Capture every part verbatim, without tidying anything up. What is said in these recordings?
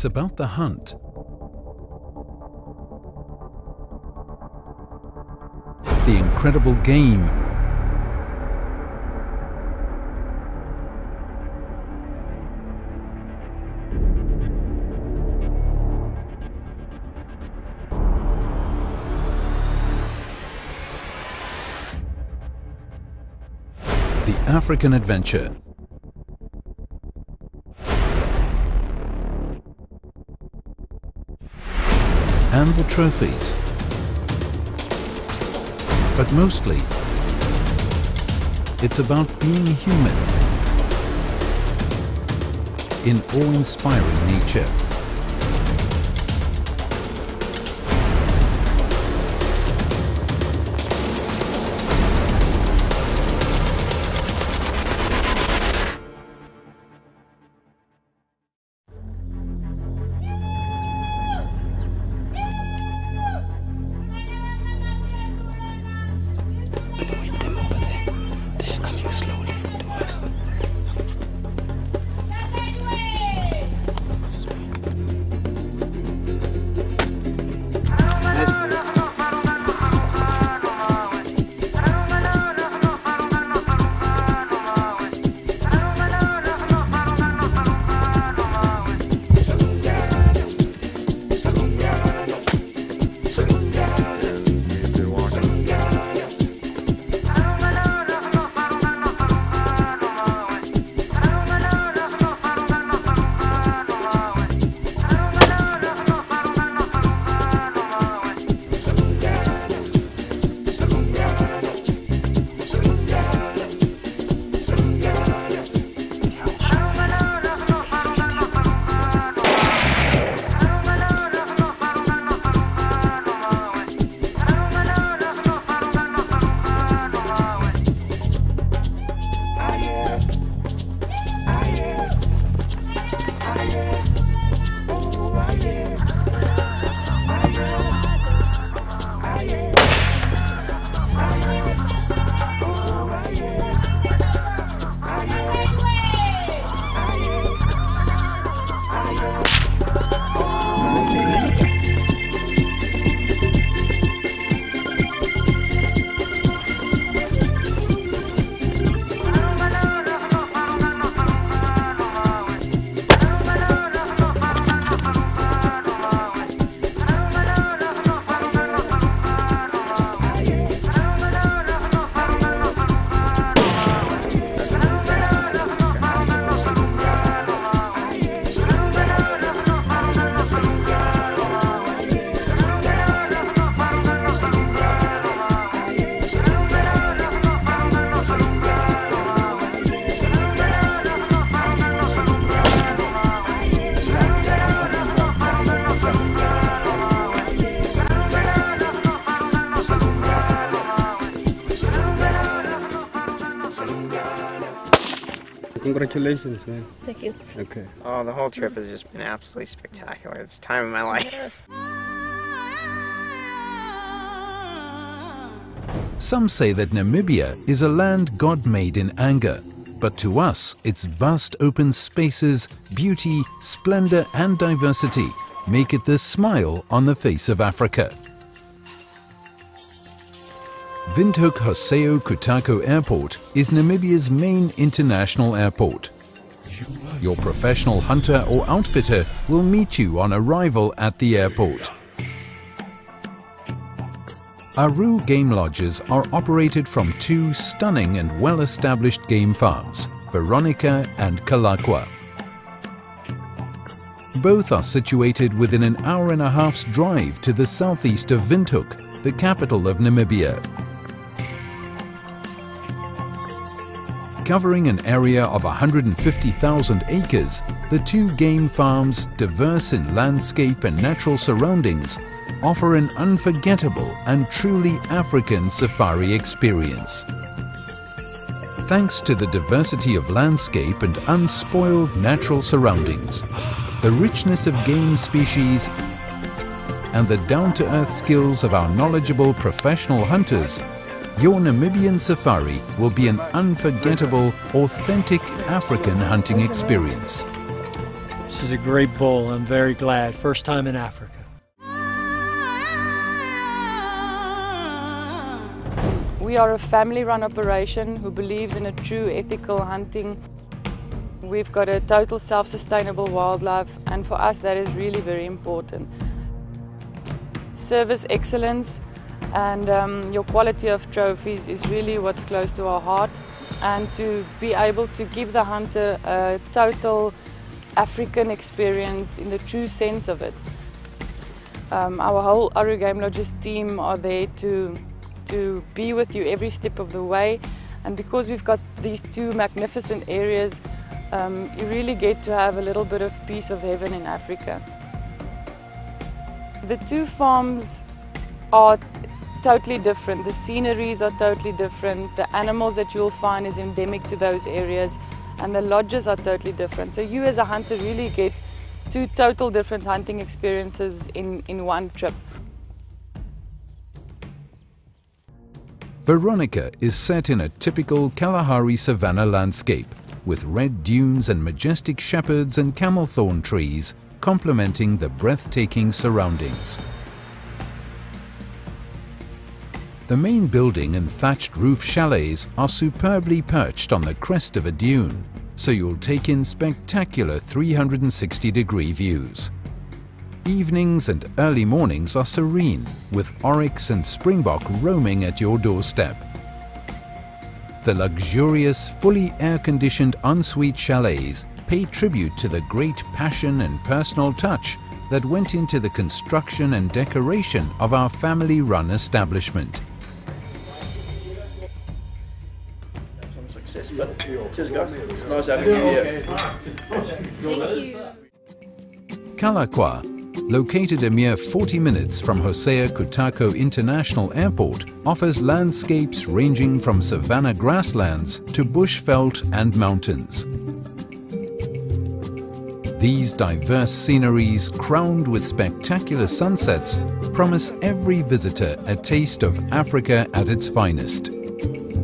It's about the hunt. The incredible game. The African adventure. And the trophies. But mostly, it's about being human in awe-inspiring nature. Congratulations, man. Thank you. Okay. Oh, the whole trip has just been absolutely spectacular. It's the time of my life. Some say that Namibia is a land God made in anger, but to us, its vast open spaces, beauty, splendor, and diversity make it the smile on the face of Africa. Windhoek Hosea Kutako Airport is Namibia's main international airport. Your professional hunter or outfitter will meet you on arrival at the airport. Aru Game Lodges are operated from two stunning and well-established game farms, Veronica and Kalakwa. Both are situated within an hour and a half's drive to the southeast of Windhoek, the capital of Namibia. Covering an area of one hundred fifty thousand acres, the two game farms, diverse in landscape and natural surroundings, offer an unforgettable and truly African safari experience. Thanks to the diversity of landscape and unspoiled natural surroundings, the richness of game species, and the down-to-earth skills of our knowledgeable professional hunters, your Namibian safari will be an unforgettable, authentic African hunting experience. This is a great bull. I'm very glad. First time in Africa. We are a family-run operation who believes in a true ethical hunting. We've got a total self-sustainable wildlife, and for us that is really very important. Service excellence and um, your quality of trophies is really what's close to our heart, and to be able to give the hunter a total African experience in the true sense of it. Um, our whole Aru Game Lodges team are there to to be with you every step of the way, and because we've got these two magnificent areas, um, you really get to have a little bit of piece of heaven in Africa. The two farms are totally different, the sceneries are totally different, the animals that you'll find is endemic to those areas, and the lodges are totally different. So you as a hunter really get two total different hunting experiences in, in one trip. Veronica is set in a typical Kalahari savanna landscape, with red dunes and majestic shepherds and camelthorn trees complementing the breathtaking surroundings. The main building and thatched roof chalets are superbly perched on the crest of a dune, so you'll take in spectacular three hundred sixty degree views. Evenings and early mornings are serene, with oryx and springbok roaming at your doorstep. The luxurious, fully air-conditioned ensuite chalets pay tribute to the great passion and personal touch that went into the construction and decoration of our family-run establishment. Some success, but cheers, guys. It's nice having you here. Thank you. Kalakwa, located a mere forty minutes from Hosea Kutako International Airport, offers landscapes ranging from savanna grasslands to bushveld and mountains. These diverse sceneries, crowned with spectacular sunsets, promise every visitor a taste of Africa at its finest.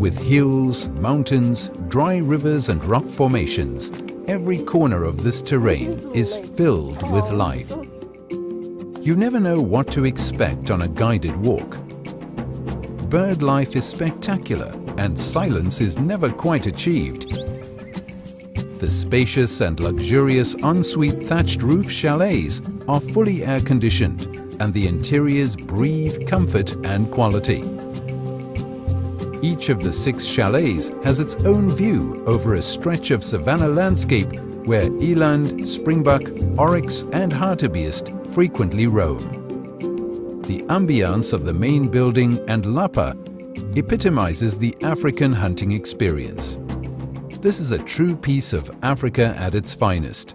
With hills, mountains, dry rivers and rock formations, every corner of this terrain is filled with life. You never know what to expect on a guided walk. Bird life is spectacular, and silence is never quite achieved. The spacious and luxurious ensuite thatched roof chalets are fully air-conditioned, and the interiors breathe comfort and quality. Each of the six chalets has its own view over a stretch of savanna landscape where eland, springbok, oryx and hartebeest frequently roam. The ambiance of the main building and Lapa epitomizes the African hunting experience. This is a true piece of Africa at its finest.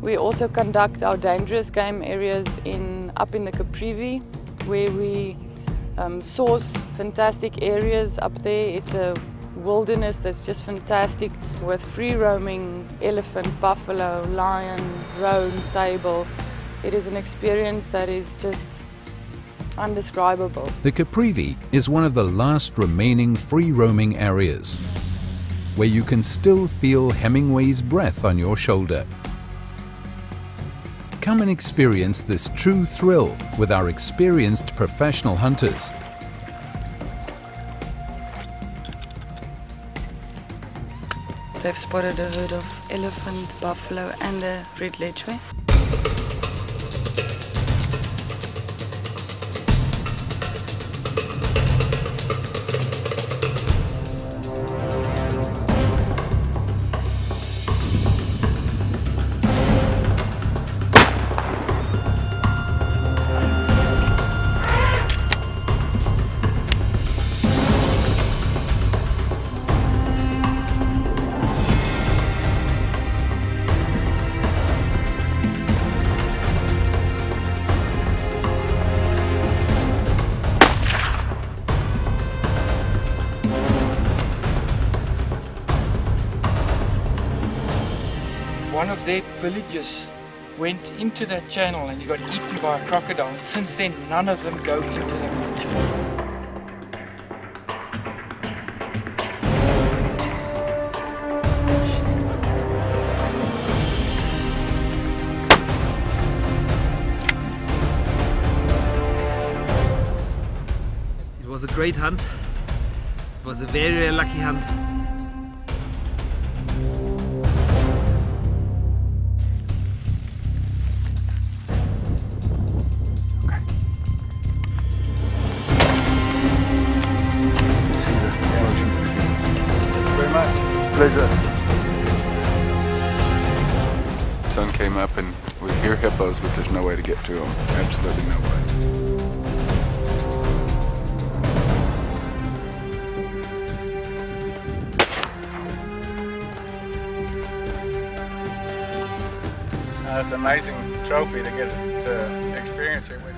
We also conduct our dangerous game areas in, up in the Caprivi, where we um, source fantastic areas up there. It's a wilderness that's just fantastic, with free roaming, elephant, buffalo, lion, roan, sable. It is an experience that is just undescribable. The Caprivi is one of the last remaining free roaming areas, where you can still feel Hemingway's breath on your shoulder. Come and experience this true thrill with our experienced professional hunters. They've spotted a herd of elephant, buffalo and a red lechwe. one of their villagers went into that channel and he got eaten by a crocodile. Since then, none of them go into that channel. It was a great hunt. It was a very, very lucky hunt. Okay. See you. Thank you very much. Pleasure. The sun came up and we hear hippos, but there's no way to get to them. Absolutely no way. That's an amazing trophy to get to experience it with.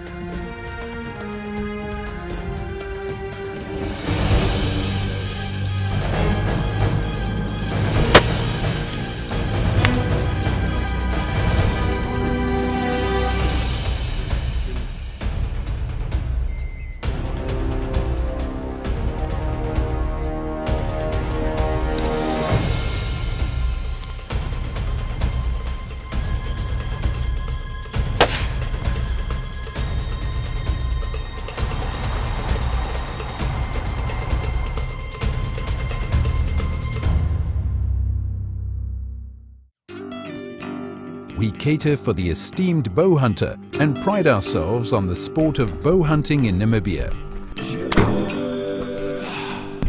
We cater for the esteemed bow hunter and pride ourselves on the sport of bow hunting in Namibia.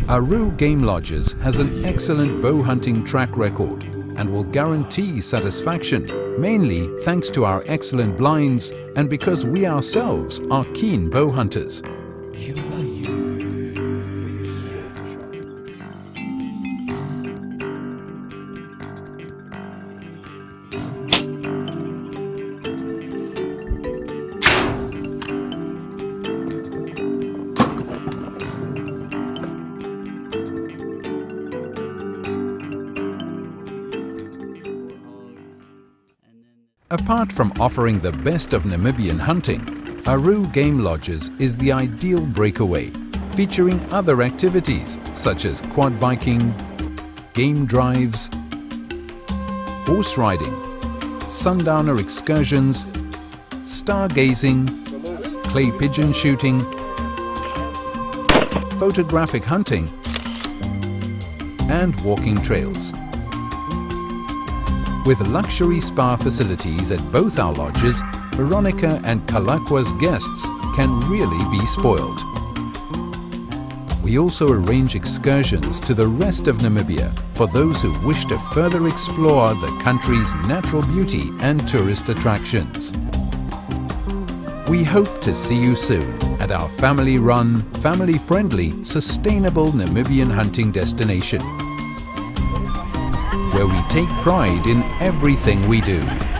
Aru Game Lodges has an excellent bow hunting track record and will guarantee satisfaction, mainly thanks to our excellent blinds and because we ourselves are keen bow hunters. Apart from offering the best of Namibian hunting, Aru Game Lodges is the ideal breakaway, featuring other activities such as quad biking, game drives, horse riding, sundowner excursions, stargazing, clay pigeon shooting, photographic hunting, and walking trails. With luxury spa facilities at both our lodges, Veronica and Kalakwa's guests can really be spoiled. We also arrange excursions to the rest of Namibia for those who wish to further explore the country's natural beauty and tourist attractions. We hope to see you soon at our family-run, family-friendly, sustainable Namibian hunting destination, where we take pride in everything we do.